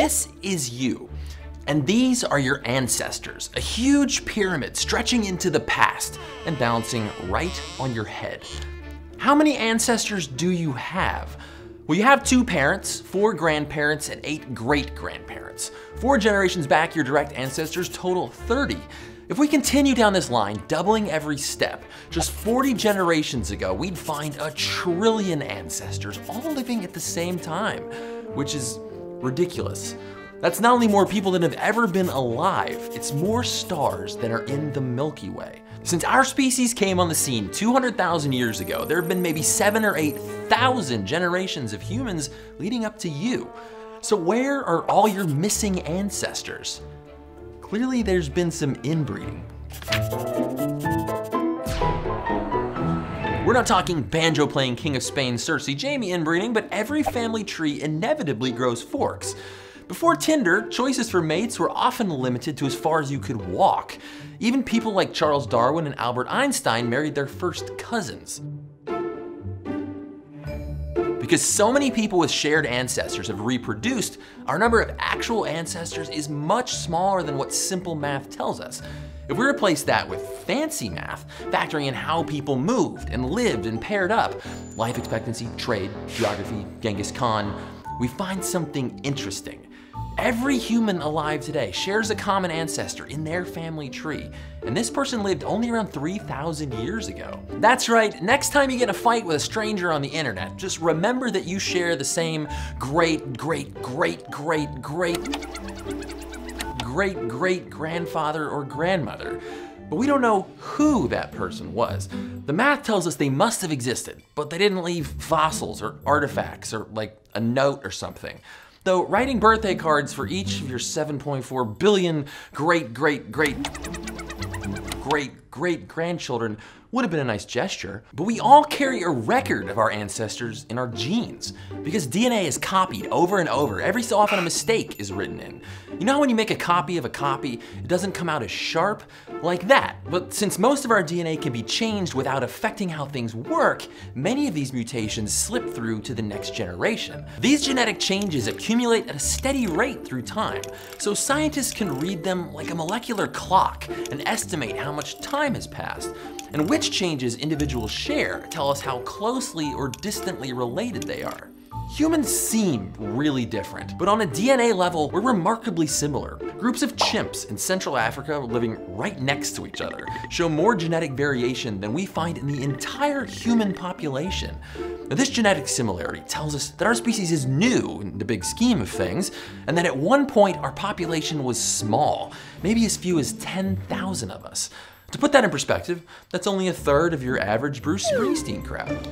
This is you, and these are your ancestors, a huge pyramid stretching into the past and balancing right on your head. How many ancestors do you have? Well, you have 2 parents, 4 grandparents, and 8 great-grandparents. 4 generations back, your direct ancestors total 30. If we continue down this line, doubling every step, just 40 generations ago, we'd find a trillion ancestors all living at the same time, which is ridiculous. That's not only more people than have ever been alive, it's more stars than are in the Milky Way. Since our species came on the scene 200,000 years ago, there have been maybe 7,000 or 8,000 generations of humans leading up to you. So where are all your missing ancestors? Clearly there's been some inbreeding. We're not talking banjo-playing King of Spain Cersei Jaime inbreeding, but every family tree inevitably grows forks. Before Tinder, choices for mates were often limited to as far as you could walk. Even people like Charles Darwin and Albert Einstein married their first cousins. Because so many people with shared ancestors have reproduced, our number of actual ancestors is much smaller than what simple math tells us. If we replace that with fancy math, factoring in how people moved and lived and paired up, life expectancy, trade, geography, Genghis Khan, we find something interesting. Every human alive today shares a common ancestor in their family tree, and this person lived only around 3,000 years ago. That's right, next time you get in a fight with a stranger on the internet, just remember that you share the same great-great-great-great-great-great-great-grandfather or grandmother. But we don't know who that person was. The math tells us they must have existed, but they didn't leave fossils or artifacts or like a note or something. Though writing birthday cards for each of your 7.4 billion great-great-great-great-great-grandchildren would have been a nice gesture, but we all carry a record of our ancestors in our genes because DNA is copied over and over. Every so often a mistake is written in. You know how when you make a copy of a copy, it doesn't come out as sharp? Like that. But since most of our DNA can be changed without affecting how things work, many of these mutations slip through to the next generation. These genetic changes accumulate at a steady rate through time, so scientists can read them like a molecular clock and estimate how much time has passed. And which changes individuals share tell us how closely or distantly related they are. Humans seem really different, but on a DNA level, we're remarkably similar. Groups of chimps in Central Africa living right next to each other show more genetic variation than we find in the entire human population. Now, this genetic similarity tells us that our species is new in the big scheme of things, and that at one point our population was small, maybe as few as 10,000 of us. To put that in perspective, that's only a third of your average Bruce Springsteen crowd.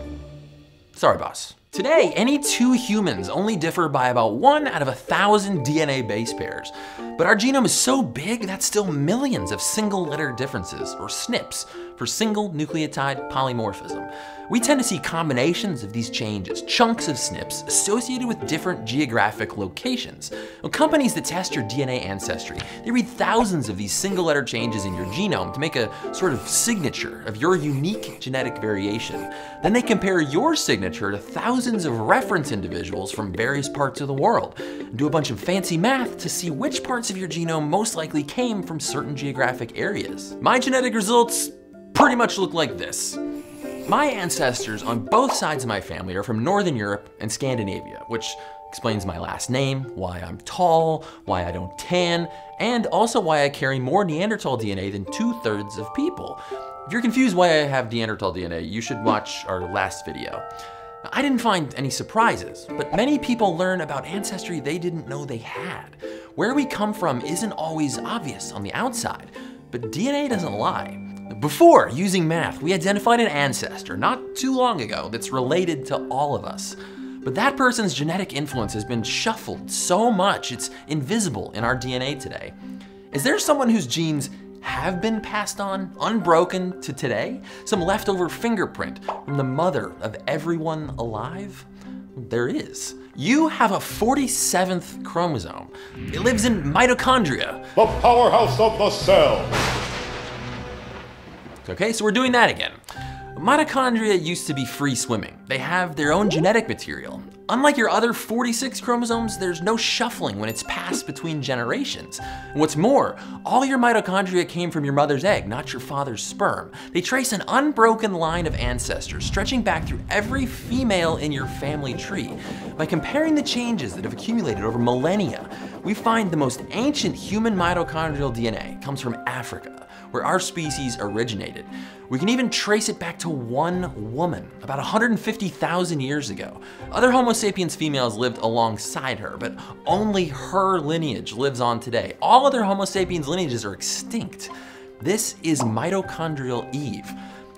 Sorry, boss. Today, any 2 humans only differ by about 1 out of 1,000 DNA base pairs. But our genome is so big, that's still millions of single-letter differences, or SNPs, for single nucleotide polymorphism. We tend to see combinations of these changes, chunks of SNPs, associated with different geographic locations. Now, companies that test your DNA ancestry, they read thousands of these single-letter changes in your genome to make a sort of signature of your unique genetic variation. Then they compare your signature to thousands of reference individuals from various parts of the world, and do a bunch of fancy math to see which parts of your genome most likely came from certain geographic areas. My genetic results pretty much look like this. My ancestors on both sides of my family are from Northern Europe and Scandinavia, which explains my last name, why I'm tall, why I don't tan, and also why I carry more Neanderthal DNA than 2/3 of people. If you're confused why I have Neanderthal DNA, you should watch our last video. I didn't find any surprises, but many people learn about ancestry they didn't know they had. Where we come from isn't always obvious on the outside, but DNA doesn't lie. Before using math, we identified an ancestor not too long ago that's related to all of us. But that person's genetic influence has been shuffled so much it's invisible in our DNA today. Is there someone whose genes have been passed on, unbroken to today? Some leftover fingerprint from the mother of everyone alive? There is. You have a 47th chromosome. It lives in mitochondria. The powerhouse of the cell. Okay, so we're doing that again. Mitochondria used to be free swimming. They have their own genetic material. Unlike your other 46 chromosomes, there's no shuffling when it's passed between generations. And what's more, all your mitochondria came from your mother's egg, not your father's sperm. They trace an unbroken line of ancestors, stretching back through every female in your family tree. By comparing the changes that have accumulated over millennia, we find the most ancient human mitochondrial DNA comes from Africa, where our species originated. We can even trace it back to one woman, about 150,000 years ago. Other Homo sapiens females lived alongside her, but only her lineage lives on today. All other Homo sapiens lineages are extinct. This is mitochondrial Eve,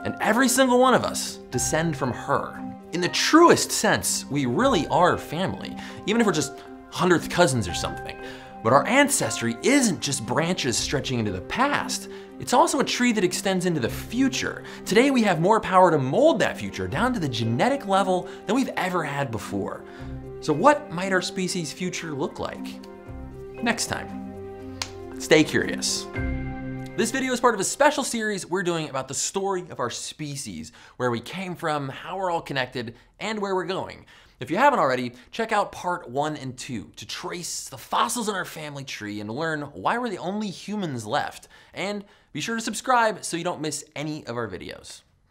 and every single one of us descend from her. In the truest sense, we really are family, even if we're just 100th cousins or something. But our ancestry isn't just branches stretching into the past, it's also a tree that extends into the future. Today we have more power to mold that future down to the genetic level than we've ever had before. So what might our species' future look like? Next time, stay curious. This video is part of a special series we're doing about the story of our species, where we came from, how we're all connected, and where we're going. If you haven't already, check out part 1 and 2 to trace the fossils in our family tree and learn why we're the only humans left. And be sure to subscribe so you don't miss any of our videos.